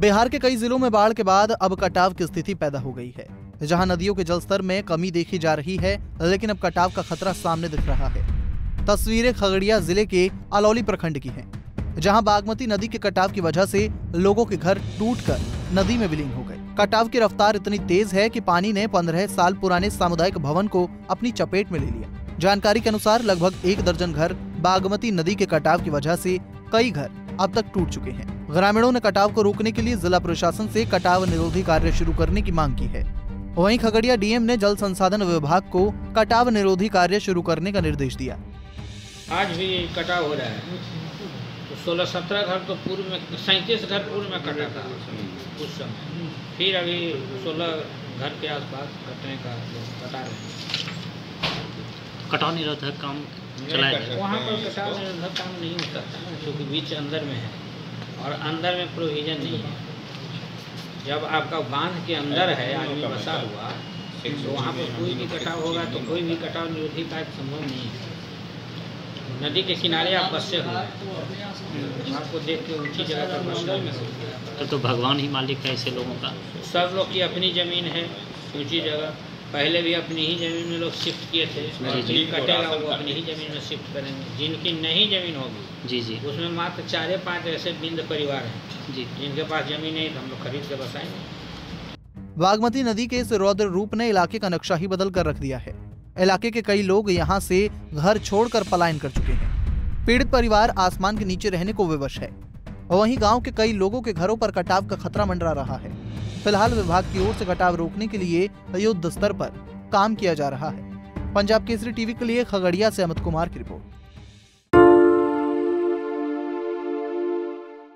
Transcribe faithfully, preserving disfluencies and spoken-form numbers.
बिहार के कई जिलों में बाढ़ के बाद अब कटाव की स्थिति पैदा हो गई है, जहां नदियों के जलस्तर में कमी देखी जा रही है, लेकिन अब कटाव का खतरा सामने दिख रहा है। तस्वीरें खगड़िया जिले के अलौली प्रखंड की हैं, जहां बागमती नदी के कटाव की वजह से लोगों के घर टूटकर नदी में विलीन हो गए। कटाव की रफ्तार इतनी तेज है कि पानी ने पंद्रह साल पुराने सामुदायिक भवन को अपनी चपेट में ले लिया। जानकारी के अनुसार लगभग एक दर्जन घर बागमती नदी के कटाव की वजह से कई घर अब तक टूट चुके हैं। ग्रामीणों ने कटाव को रोकने के लिए जिला प्रशासन से कटाव निरोधी कार्य शुरू करने की मांग की है। वहीं खगड़िया डीएम ने जल संसाधन विभाग को कटाव निरोधी कार्य शुरू करने का निर्देश दिया। आज भी कटाव हो रहा है, सोलह सत्रह घर तो पूर्व में, सैंतीस घर पूर्व में कटा था उस समय, फिर अभी सोलह घर के आसपास कटने का बता रहे हैं। कटाव निरोधक काम चलाया जाए, वहाँ पर कटाव निरोधक काम नहीं होता क्योंकि बीच अंदर में है और अंदर में प्रोविजन नहीं है। जब आपका बांध के अंदर है आदमी बसा हुआ तो वहाँ पर कोई भी कटाव होगा तो कोई भी कटाव निरोधी कार्य संभव नहीं है। नदी के किनारे आप बसे हो, आपको देख के ऊंची जगह पर बसना है तो भगवान ही मालिक है ऐसे लोगों का। सब लोग की अपनी ज़मीन है ऊंची जगह, पहले भी अपनी ही ज़मीन में लोग शिफ्ट किए थे, कटेगा वो अपनी ही ज़मीन में शिफ्ट करेंगे। जिनकी नहीं ज़मीन होगी जी जी उसमें मात्र चार पाँच ऐसे बिंद परिवार हैं जी, जिनके पास ज़मीन नहीं तो हम लोग खरीद के बसाएंगे। बागमती नदी के इस रौद्र रूप ने इलाके का नक्शा ही बदल कर रख दिया है। इलाके के कई लोग यहां से घर छोड़कर पलायन कर चुके हैं। पीड़ित परिवार आसमान के नीचे रहने को विवश है। वहीं गांव के कई लोगों के घरों पर कटाव का खतरा मंडरा रहा है। फिलहाल विभाग की ओर से कटाव रोकने के लिए युद्ध स्तर पर काम किया जा रहा है। पंजाब केसरी टीवी के लिए खगड़िया से अमित कुमार की रिपोर्ट।